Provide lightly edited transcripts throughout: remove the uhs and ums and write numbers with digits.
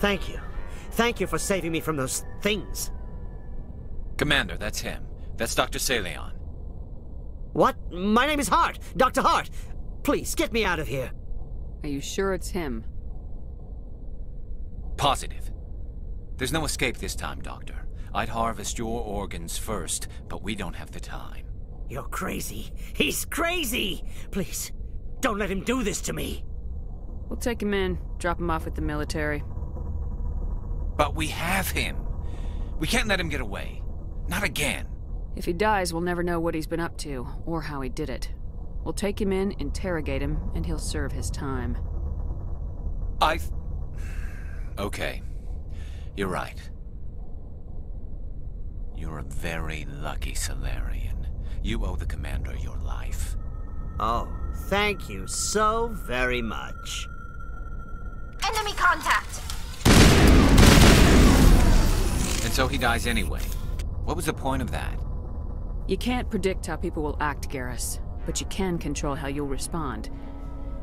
Thank you. Thank you for saving me from those things. Commander, that's him. That's Dr. Saleon. What? My name is Hart! Dr. Hart! Please, get me out of here. Are you sure it's him? Positive. There's no escape this time, Doctor. I'd harvest your organs first, but we don't have the time. You're crazy. He's crazy! Please, don't let him do this to me. We'll take him in, drop him off with the military. But we have him. We can't let him get away. Not again. If he dies, we'll never know what he's been up to, or how he did it. We'll take him in, interrogate him, and he'll serve his time. Okay. You're right. You're a very lucky Salarian. You owe the Commander your life. Oh, thank you so very much. Enemy contact! And so he dies anyway. What was the point of that? You can't predict how people will act, Garrus, but you can control how you'll respond.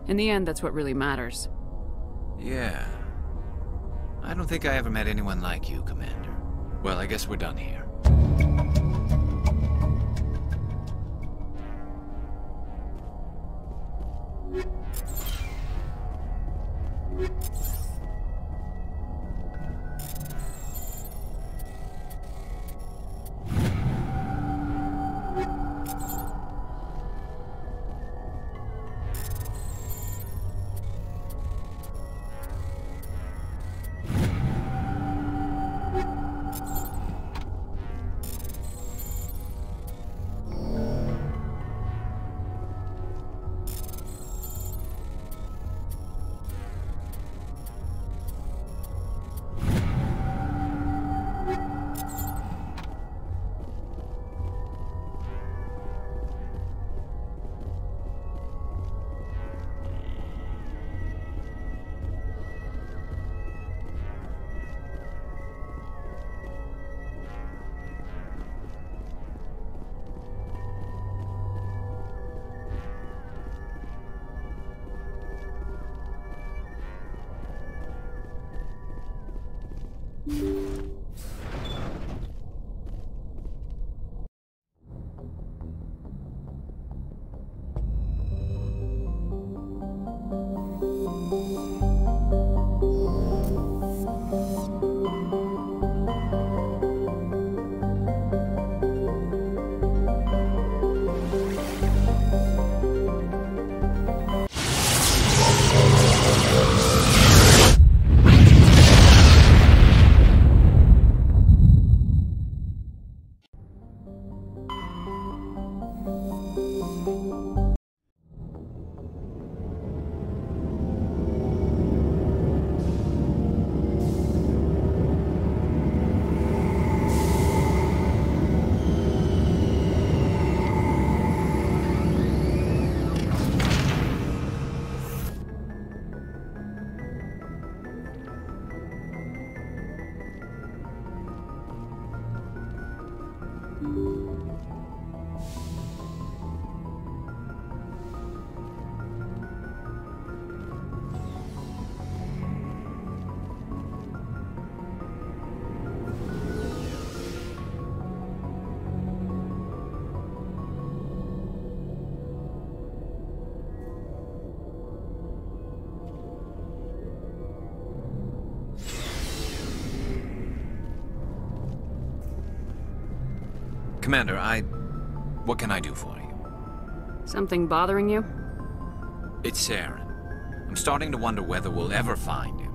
In the end, that's what really matters. Yeah. I don't think I ever met anyone like you, Commander. Well, I guess we're done here. Commander, what can I do for you? Something bothering you? It's Saren. I'm starting to wonder whether we'll ever find him.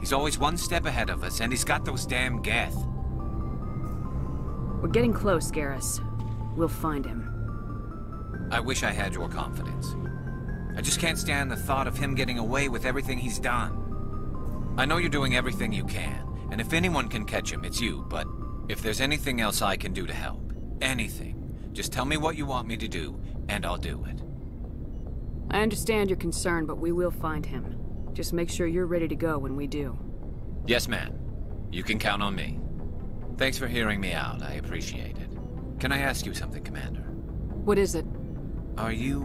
He's always one step ahead of us, and he's got those damn Geth. We're getting close, Garrus. We'll find him. I wish I had your confidence. I just can't stand the thought of him getting away with everything he's done. I know you're doing everything you can, and if anyone can catch him, it's you, but if there's anything else I can do to help, anything, just tell me what you want me to do, and I'll do it. I understand your concern, but we will find him. Just make sure you're ready to go when we do. Yes, ma'am. You can count on me. Thanks for hearing me out. I appreciate it. Can I ask you something, Commander? What is it? Are you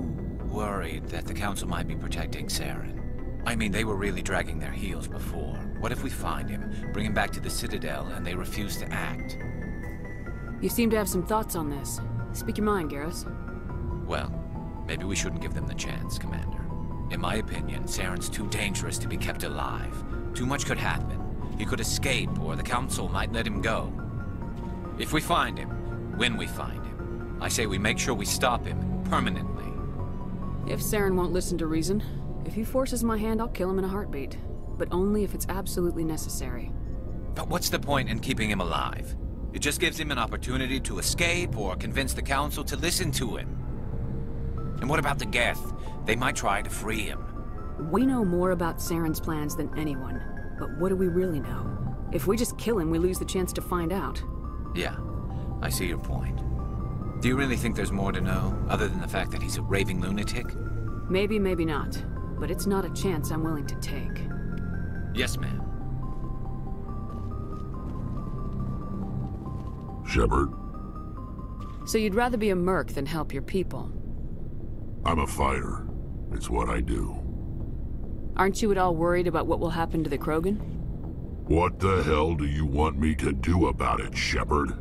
worried that the Council might be protecting Saren? I mean, they were really dragging their heels before. What if we find him, bring him back to the Citadel, and they refuse to act? You seem to have some thoughts on this. Speak your mind, Garrus. Well, maybe we shouldn't give them the chance, Commander. In my opinion, Saren's too dangerous to be kept alive. Too much could happen. He could escape, or the Council might let him go. If we find him, when we find him, I say we make sure we stop him permanently. If Saren won't listen to reason, if he forces my hand, I'll kill him in a heartbeat. But only if it's absolutely necessary. But what's the point in keeping him alive? It just gives him an opportunity to escape or convince the Council to listen to him. And what about the Geth? They might try to free him. We know more about Saren's plans than anyone, but what do we really know? If we just kill him, we lose the chance to find out. Yeah, I see your point. Do you really think there's more to know, other than the fact that he's a raving lunatic? Maybe, maybe not. But it's not a chance I'm willing to take. Yes, ma'am. Shepard? So you'd rather be a merc than help your people? I'm a fighter. It's what I do. Aren't you at all worried about what will happen to the Krogan? What the hell do you want me to do about it, Shepard?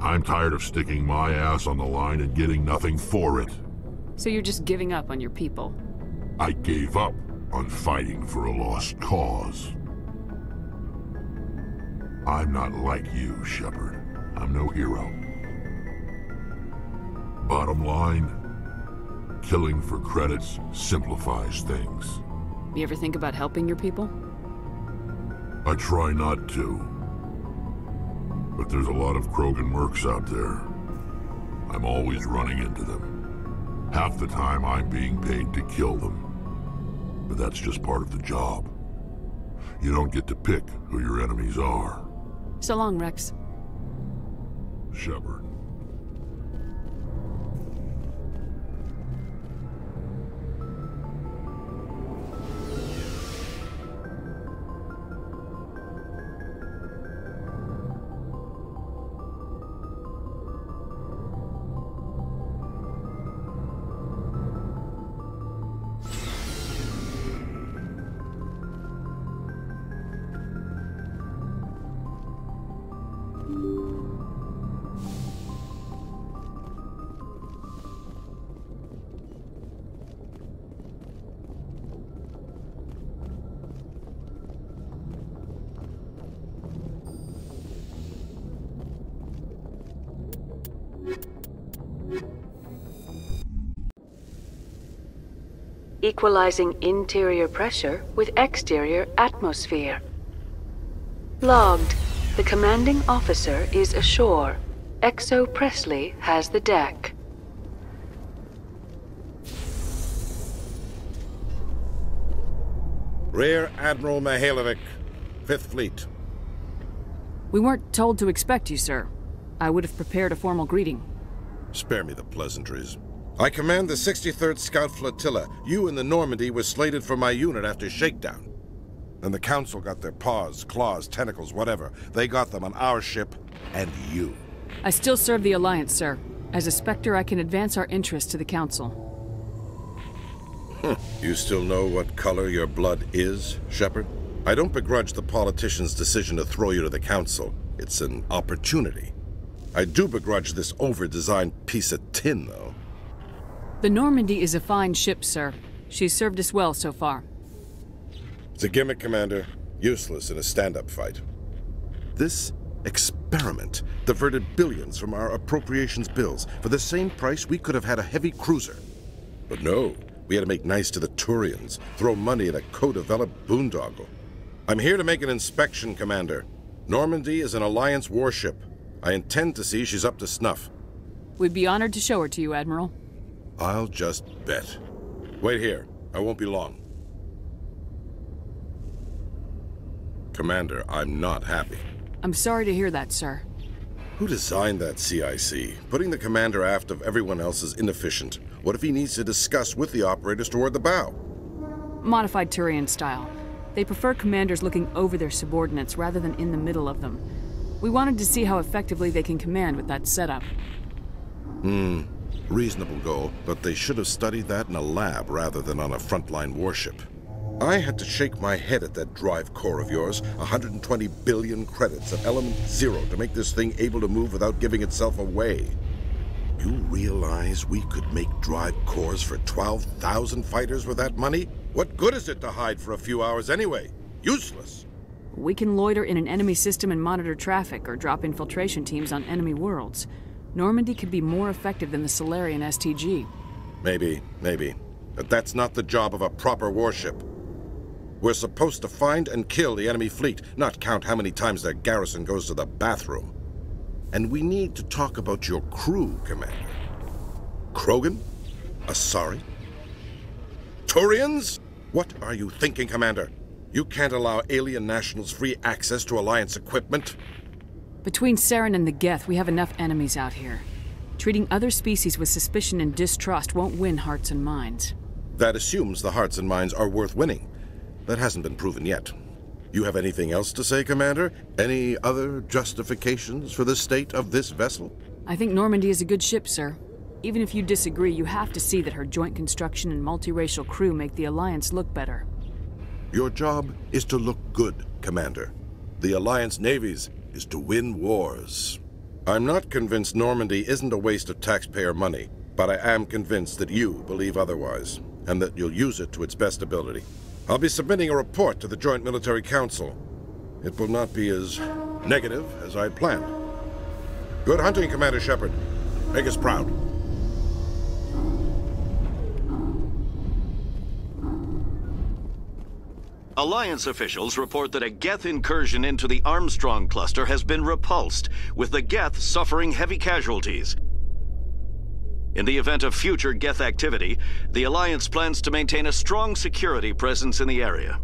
I'm tired of sticking my ass on the line and getting nothing for it. So you're just giving up on your people? I gave up on fighting for a lost cause. I'm not like you, Shepard. I'm no hero. Bottom line, killing for credits simplifies things. You ever think about helping your people? I try not to. But there's a lot of Krogan mercs out there. I'm always running into them. Half the time I'm being paid to kill them. But that's just part of the job. You don't get to pick who your enemies are. So long, Wrex. Shepard. Equalizing interior pressure with exterior atmosphere. Logged. The commanding officer is ashore. XO Presley has the deck. Rear Admiral Mihailovic, Fifth Fleet. We weren't told to expect you, sir. I would have prepared a formal greeting. Spare me the pleasantries. I command the 63rd Scout Flotilla. You and the Normandy was slated for my unit after shakedown. And the Council got their paws, claws, tentacles, whatever. They got them on our ship, and you. I still serve the Alliance, sir. As a Spectre, I can advance our interests to the Council. You still know what color your blood is, Shepard? I don't begrudge the politicians' decision to throw you to the Council. It's an opportunity. I do begrudge this over-designed piece of tin, though. The Normandy is a fine ship, sir. She's served us well so far. It's a gimmick, Commander. Useless in a stand-up fight. This expensive experiment diverted billions from our appropriations bills for the same price we could have had a heavy cruiser. But no, we had to make nice to the Turians, throw money at a co-developed boondoggle. I'm here to make an inspection, Commander. Normandy is an Alliance warship. I intend to see she's up to snuff. We'd be honored to show her to you, Admiral. I'll just bet. Wait here. I won't be long. Commander, I'm not happy. I'm sorry to hear that, sir. Who designed that CIC? Putting the commander aft of everyone else is inefficient. What if he needs to discuss with the operators toward the bow? Modified Turian style. They prefer commanders looking over their subordinates rather than in the middle of them. We wanted to see how effectively they can command with that setup. Reasonable goal, but they should have studied that in a lab rather than on a frontline warship. I had to shake my head at that drive core of yours, 120 billion credits of element zero to make this thing able to move without giving itself away. You realize we could make drive cores for 12,000 fighters with that money? What good is it to hide for a few hours anyway? Useless. We can loiter in an enemy system and monitor traffic or drop infiltration teams on enemy worlds. Normandy could be more effective than the Salarian STG. Maybe. But that's not the job of a proper warship. We're supposed to find and kill the enemy fleet, not count how many times their garrison goes to the bathroom. And we need to talk about your crew, Commander. Krogan? Asari? Turians? What are you thinking, Commander? You can't allow alien nationals free access to Alliance equipment. Between Saren and the Geth, we have enough enemies out here. Treating other species with suspicion and distrust won't win hearts and minds. That assumes the hearts and minds are worth winning. That hasn't been proven yet. You have anything else to say, Commander? Any other justifications for the state of this vessel? I think Normandy is a good ship, sir. Even if you disagree, you have to see that her joint construction and multiracial crew make the Alliance look better. Your job is to look good, Commander. The Alliance navies is to win wars. I'm not convinced Normandy isn't a waste of taxpayer money, but I am convinced that you believe otherwise, and that you'll use it to its best ability. I'll be submitting a report to the Joint Military Council. It will not be as negative as I planned. Good hunting, Commander Shepard. Make us proud. Alliance officials report that a Geth incursion into the Armstrong cluster has been repulsed, with the Geth suffering heavy casualties. In the event of future Geth activity, the Alliance plans to maintain a strong security presence in the area.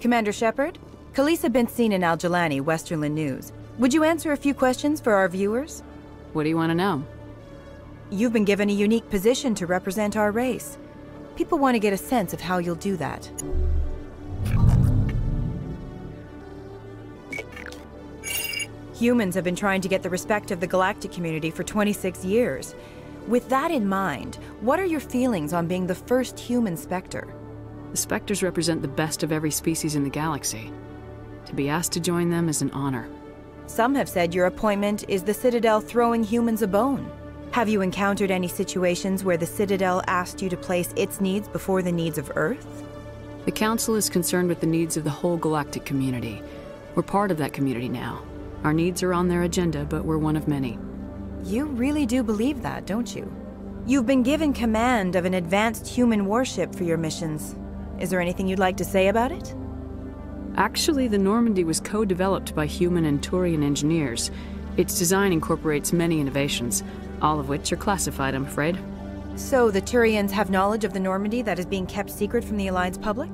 Commander Shepard? Khaleesa Bintzine and Aljulani, Westernland News. Would you answer a few questions for our viewers? What do you want to know? You've been given a unique position to represent our race. People want to get a sense of how you'll do that. Humans have been trying to get the respect of the galactic community for 26 years. With that in mind, what are your feelings on being the first human Spectre? The Spectres represent the best of every species in the galaxy. To be asked to join them is an honor. Some have said your appointment is the Citadel throwing humans a bone. Have you encountered any situations where the Citadel asked you to place its needs before the needs of Earth? The Council is concerned with the needs of the whole galactic community. We're part of that community now. Our needs are on their agenda, but we're one of many. You really do believe that, don't you? You've been given command of an advanced human warship for your missions. Is there anything you'd like to say about it? Actually, the Normandy was co-developed by human and Turian engineers. Its design incorporates many innovations, all of which are classified, I'm afraid. So the Turians have knowledge of the Normandy that is being kept secret from the Alliance public?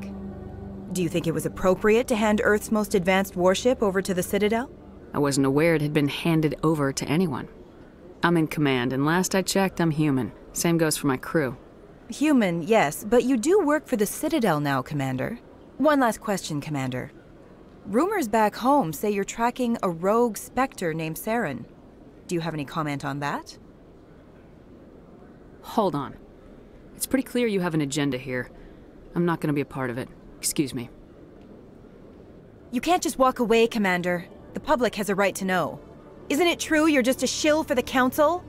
Do you think it was appropriate to hand Earth's most advanced warship over to the Citadel? I wasn't aware it had been handed over to anyone. I'm in command, and last I checked, I'm human. Same goes for my crew. Human, yes, but you do work for the Citadel now, Commander. One last question, Commander. Rumors back home say you're tracking a rogue Spectre named Saren. Do you have any comment on that? Hold on. It's pretty clear you have an agenda here. I'm not going to be a part of it. Excuse me. You can't just walk away, Commander. The public has a right to know. Isn't it true you're just a shill for the Council?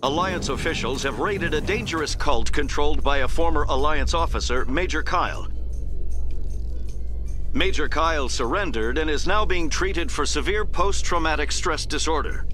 Alliance officials have raided a dangerous cult controlled by a former Alliance officer, Major Kyle. Major Kyle surrendered and is now being treated for severe post-traumatic stress disorder.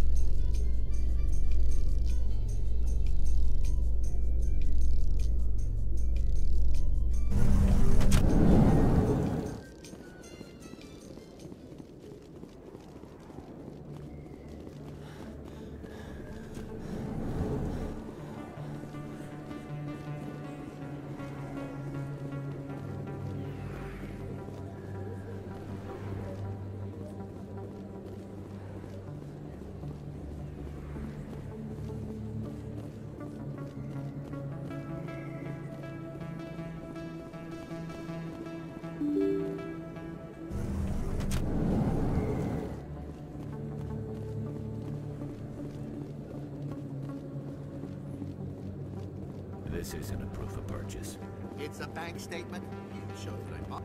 This isn't a proof of purchase. It's a bank statement. It shows that I bought.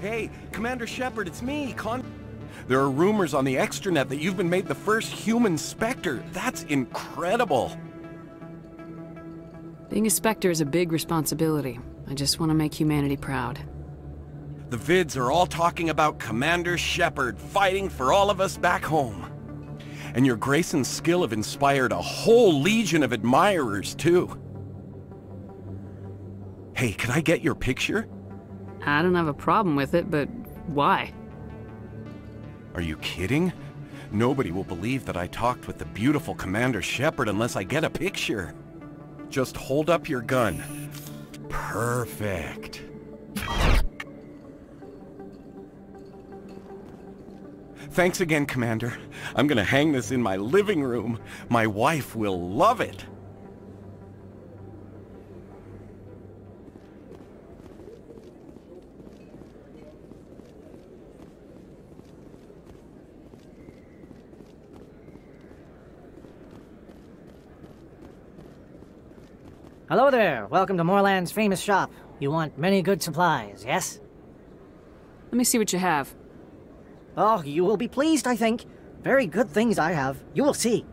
Hey, Commander Shepard, it's me, There are rumors on the extranet that you've been made the first human Spectre. That's incredible. Being a Spectre is a big responsibility. I just want to make humanity proud. The vids are all talking about Commander Shepard fighting for all of us back home. And your grace and skill have inspired a whole legion of admirers, too. Hey, can I get your picture? I don't have a problem with it, but why? Are you kidding? Nobody will believe that I talked with the beautiful Commander Shepard unless I get a picture. Just hold up your gun. Perfect. Thanks again, Commander. I'm gonna hang this in my living room. My wife will love it. Hello there! Welcome to Morland's famous shop. You want many good supplies, yes? Let me see what you have. Oh, you will be pleased, I think. Very good things I have. You will see.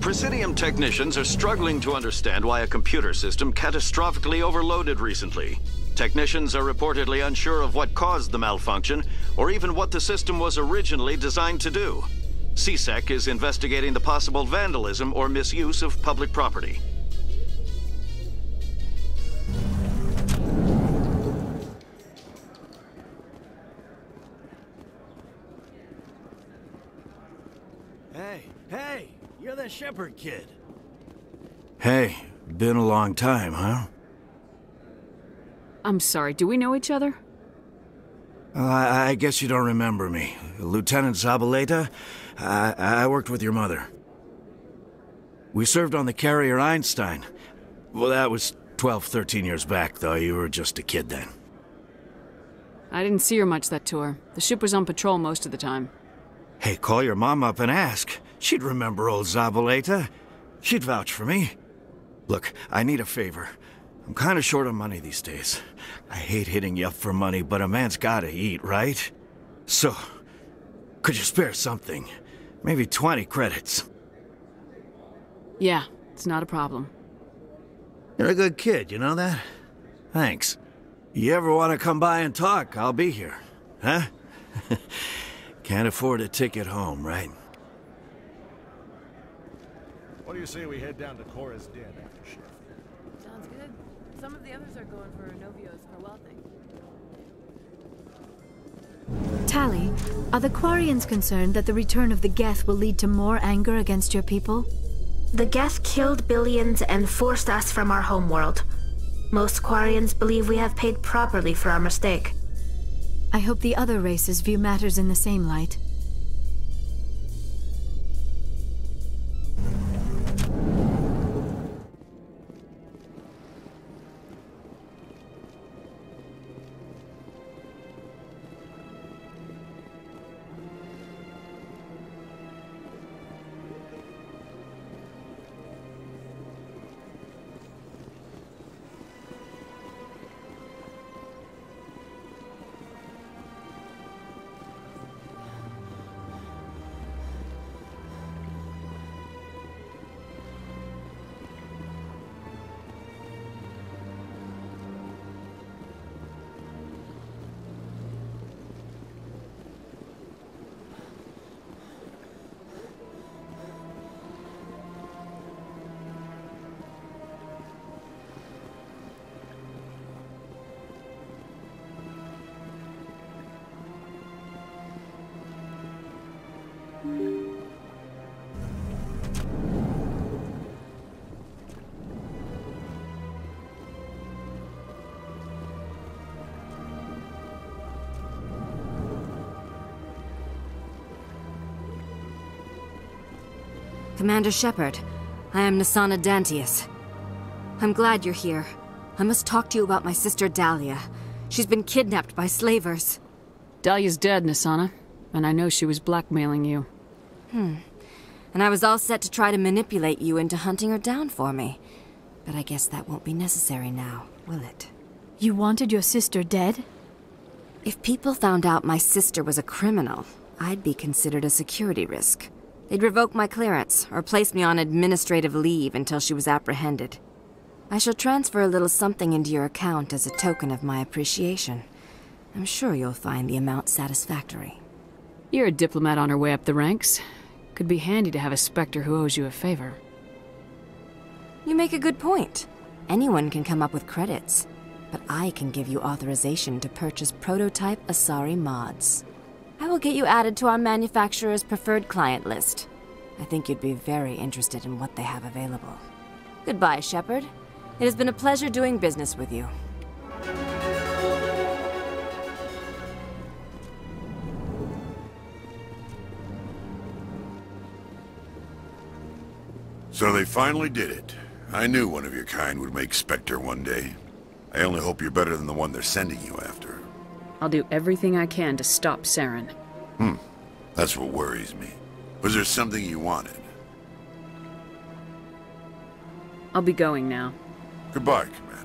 Presidium technicians are struggling to understand why a computer system catastrophically overloaded recently. Technicians are reportedly unsure of what caused the malfunction, or even what the system was originally designed to do. CSEC is investigating the possible vandalism or misuse of public property. Shepard kid. Hey, been a long time, huh? I'm sorry, do we know each other? I guess you don't remember me. Lieutenant Zabaleta, I worked with your mother. We served on the carrier Einstein. Well, that was 12, 13 years back, though. You were just a kid then. I didn't see her much that tour. The ship was on patrol most of the time. Hey, call your mom up and ask. She'd remember old Zabaleta. She'd vouch for me. Look, I need a favor. I'm kind of short on money these days. I hate hitting you up for money, but a man's gotta eat, right? So, could you spare something? Maybe 20 credits. Yeah, it's not a problem. You're a good kid, you know that? Thanks. You ever want to come by and talk, I'll be here. Huh? Can't afford a ticket home, right? What do you say we head down to Cora's den after shift? Sounds good. Some of the others are going for Novio's farewell thing. Tali, are the Quarians concerned that the return of the Geth will lead to more anger against your people? The Geth killed billions and forced us from our homeworld. Most Quarians believe we have paid properly for our mistake. I hope the other races view matters in the same light. Commander Shepard, I am Nasana Dantius. I'm glad you're here. I must talk to you about my sister Dahlia. She's been kidnapped by slavers. Dahlia's dead, Nasana, and I know she was blackmailing you. And I was all set to try to manipulate you into hunting her down for me. But I guess that won't be necessary now, will it? You wanted your sister dead? If people found out my sister was a criminal, I'd be considered a security risk. They'd revoke my clearance, or place me on administrative leave until she was apprehended. I shall transfer a little something into your account as a token of my appreciation. I'm sure you'll find the amount satisfactory. You're a diplomat on her way up the ranks. Could be handy to have a Spectre who owes you a favor. You make a good point. Anyone can come up with credits, but I can give you authorization to purchase prototype Asari mods. I will get you added to our manufacturer's preferred client list. I think you'd be very interested in what they have available. Goodbye, Shepard. It has been a pleasure doing business with you. So they finally did it. I knew one of your kind would make Spectre one day. I only hope you're better than the one they're sending you after. I'll do everything I can to stop Saren. That's what worries me. Was there something you wanted? I'll be going now. Goodbye, Commander.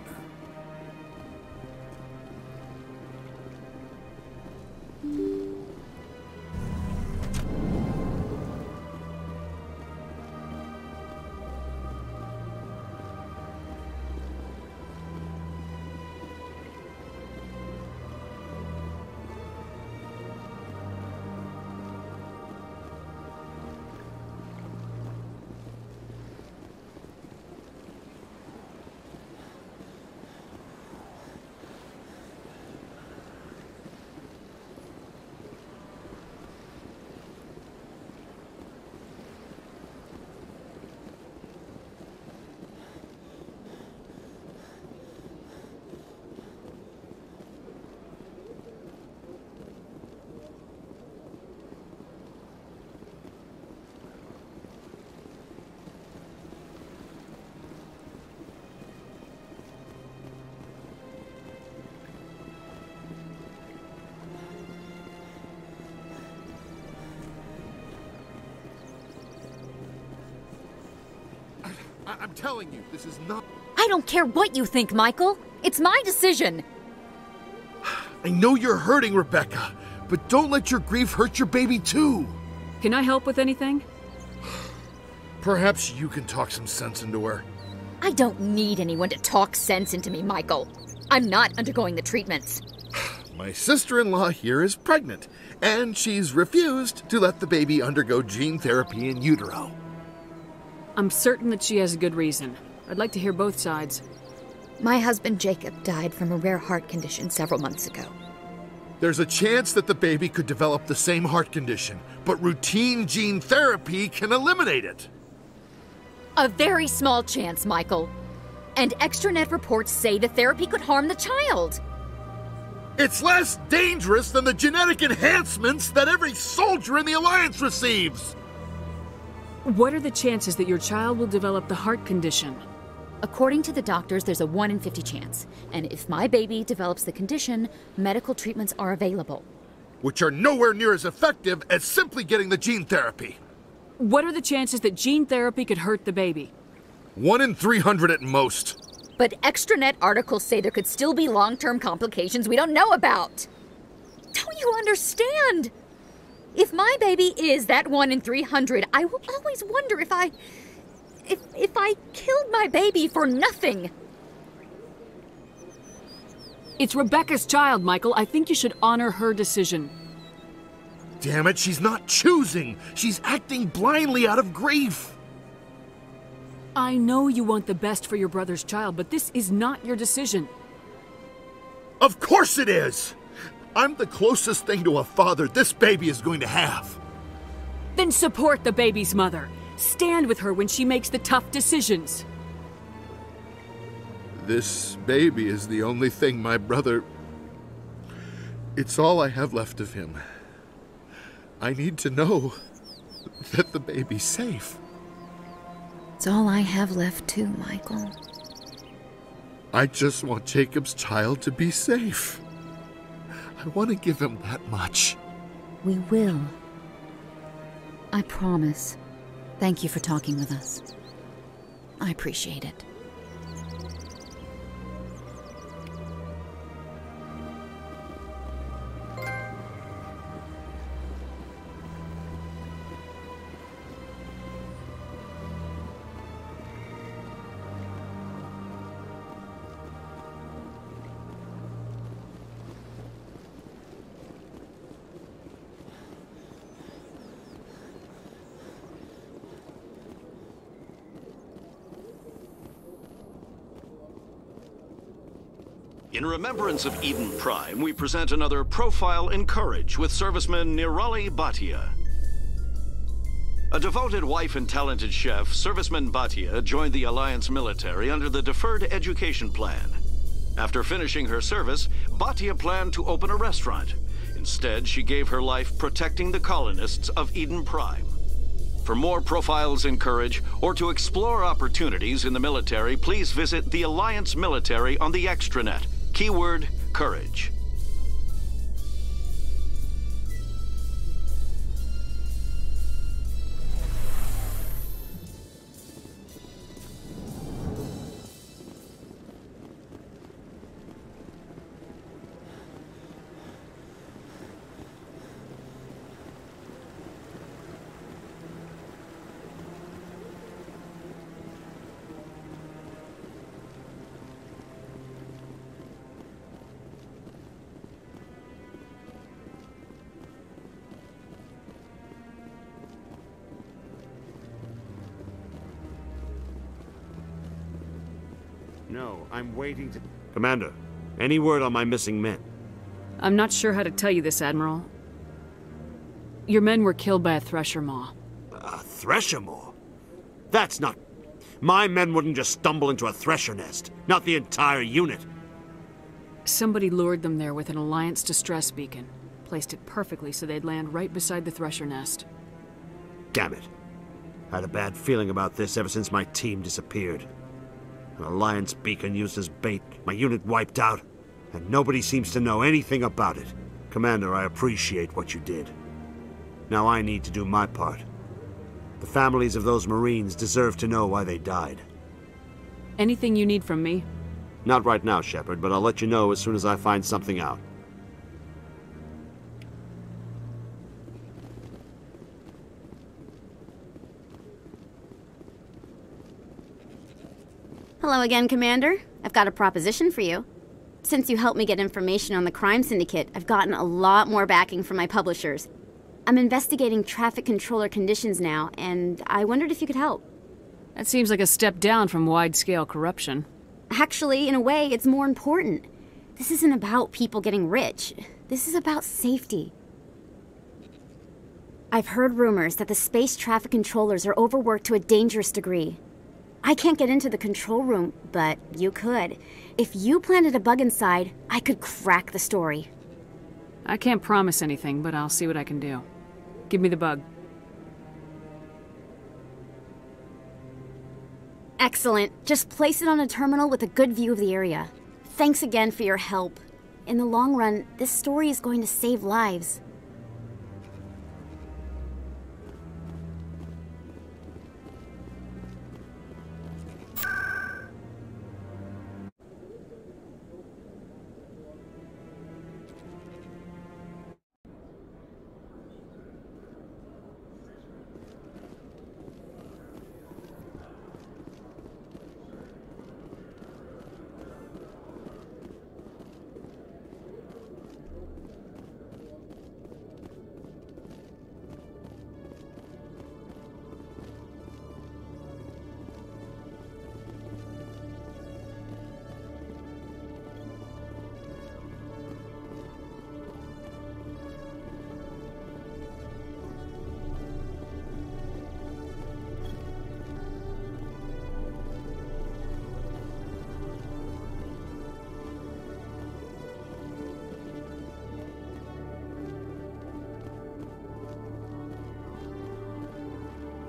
I'm telling you, this is not... I don't care what you think, Michael. It's my decision. I know you're hurting, Rebecca, but don't let your grief hurt your baby, too. Can I help with anything? Perhaps you can talk some sense into her. I don't need anyone to talk sense into me, Michael. I'm not undergoing the treatments. my sister-in-law here is pregnant, and she's refused to let the baby undergo gene therapy in utero. I'm certain that she has a good reason. I'd like to hear both sides. My husband, Jacob, died from a rare heart condition several months ago. There's a chance that the baby could develop the same heart condition, but routine gene therapy can eliminate it. A very small chance, Michael. And extranet reports say the therapy could harm the child. It's less dangerous than the genetic enhancements that every soldier in the Alliance receives. What are the chances that your child will develop the heart condition? According to the doctors, there's a 1 in 50 chance. And if my baby develops the condition, medical treatments are available. Which are nowhere near as effective as simply getting the gene therapy. What are the chances that gene therapy could hurt the baby? 1 in 300 at most. But extranet articles say there could still be long-term complications we don't know about. Don't you understand? If my baby is that 1 in 300, I will always wonder if I killed my baby for nothing. It's Rebecca's child, Michael. I think you should honor her decision. Damn it, she's not choosing. She's acting blindly out of grief. I know you want the best for your brother's child, but this is not your decision. Of course it is. I'm the closest thing to a father this baby is going to have. Then support the baby's mother. Stand with her when she makes the tough decisions. This baby is the only thing my brother... It's all I have left of him. I need to know that the baby's safe. It's all I have left too, Michael. I just want Jacob's child to be safe. I want to give him that much. We will. I promise. Thank you for talking with us. I appreciate it. In remembrance of Eden Prime, we present another Profile in Courage with serviceman Nirali Bhatia. A devoted wife and talented chef, serviceman Bhatia joined the Alliance military under the Deferred Education Plan. After finishing her service, Bhatia planned to open a restaurant. Instead, she gave her life protecting the colonists of Eden Prime. For more Profiles in Courage, or to explore opportunities in the military, please visit the Alliance military on the extranet. Keyword, courage. No, I'm waiting to... Commander, any word on my missing men? I'm not sure how to tell you this, Admiral. Your men were killed by a Thresher Maw. A Thresher Maw? That's not... My men wouldn't just stumble into a Thresher nest. Not the entire unit. Somebody lured them there with an Alliance distress beacon. Placed it perfectly so they'd land right beside the Thresher nest. Damn it. I had a bad feeling about this ever since my team disappeared. An Alliance beacon used as bait, my unit wiped out, and nobody seems to know anything about it. Commander, I appreciate what you did. Now I need to do my part. The families of those Marines deserve to know why they died. Anything you need from me? Not right now, Shepard, but I'll let you know as soon as I find something out. Hello again, Commander. I've got a proposition for you. Since you helped me get information on the crime syndicate, I've gotten a lot more backing from my publishers. I'm investigating traffic controller conditions now, and I wondered if you could help. That seems like a step down from wide-scale corruption. Actually, in a way, it's more important. This isn't about people getting rich. This is about safety. I've heard rumors that the space traffic controllers are overworked to a dangerous degree. I can't get into the control room, but you could. If you planted a bug inside, I could crack the story. I can't promise anything, but I'll see what I can do. Give me the bug. Excellent. Just place it on a terminal with a good view of the area. Thanks again for your help. In the long run, this story is going to save lives.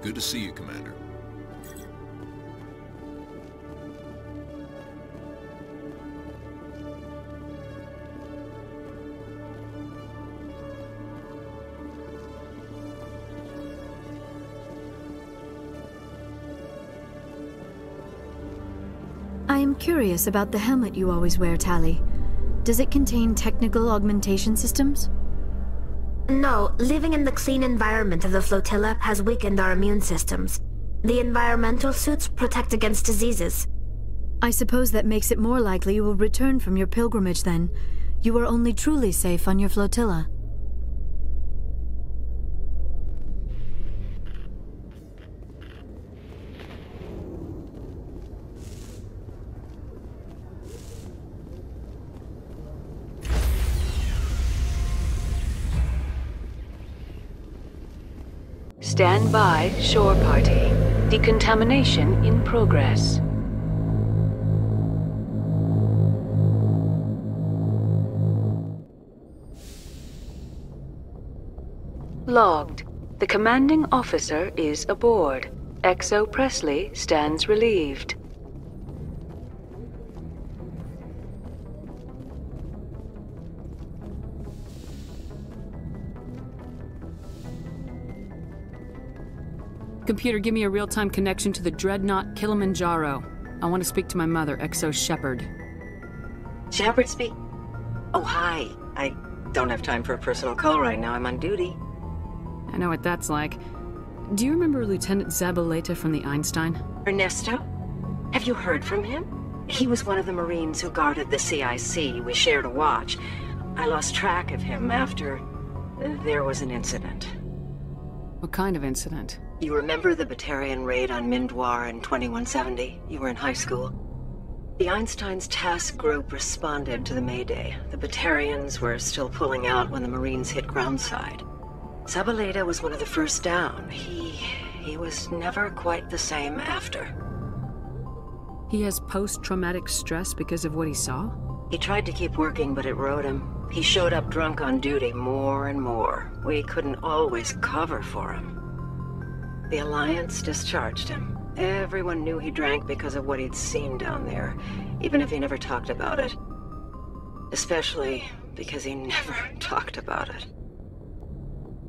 Good to see you, Commander. I am curious about the helmet you always wear, Tali. Does it contain technical augmentation systems? No, living in the clean environment of the flotilla has weakened our immune systems. The environmental suits protect against diseases. I suppose that makes it more likely you will return from your pilgrimage then. You are only truly safe on your flotilla. Stand by, shore party. Decontamination in progress. Logged. The commanding officer is aboard. XO Presley stands relieved. Computer, give me a real-time connection to the dreadnought Kilimanjaro. I want to speak to my mother, XO Shepard. Shepard speak? Oh, hi. I don't have time for a personal call right now. I'm on duty. I know what that's like. Do you remember Lieutenant Zabaleta from the Einstein? Ernesto? Have you heard from him? He was one of the Marines who guarded the CIC. We shared a watch. I lost track of him after there was an incident. What kind of incident? You remember the Batarian raid on Mindoir in 2170? You were in high school. The Einstein's task group responded to the Mayday. The Batarians were still pulling out when the Marines hit groundside. Zabaleta was one of the first down. He was never quite the same after. He has post-traumatic stress because of what he saw? He tried to keep working, but it rode him. He showed up drunk on duty more and more. We couldn't always cover for him. The Alliance discharged him. Everyone knew he drank because of what he'd seen down there, even if he never talked about it. Especially because he never talked about it.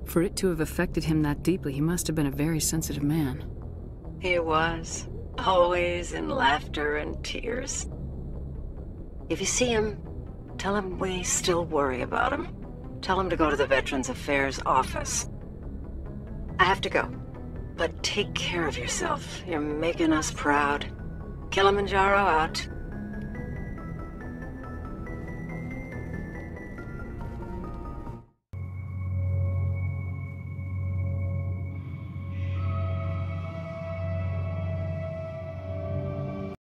For it to have affected him that deeply, he must have been a very sensitive man. He was. Always in laughter and tears. If you see him, tell him we still worry about him. Tell him to go to the Veterans Affairs office. I have to go. But take care of yourself. You're making us proud. Kilimanjaro out.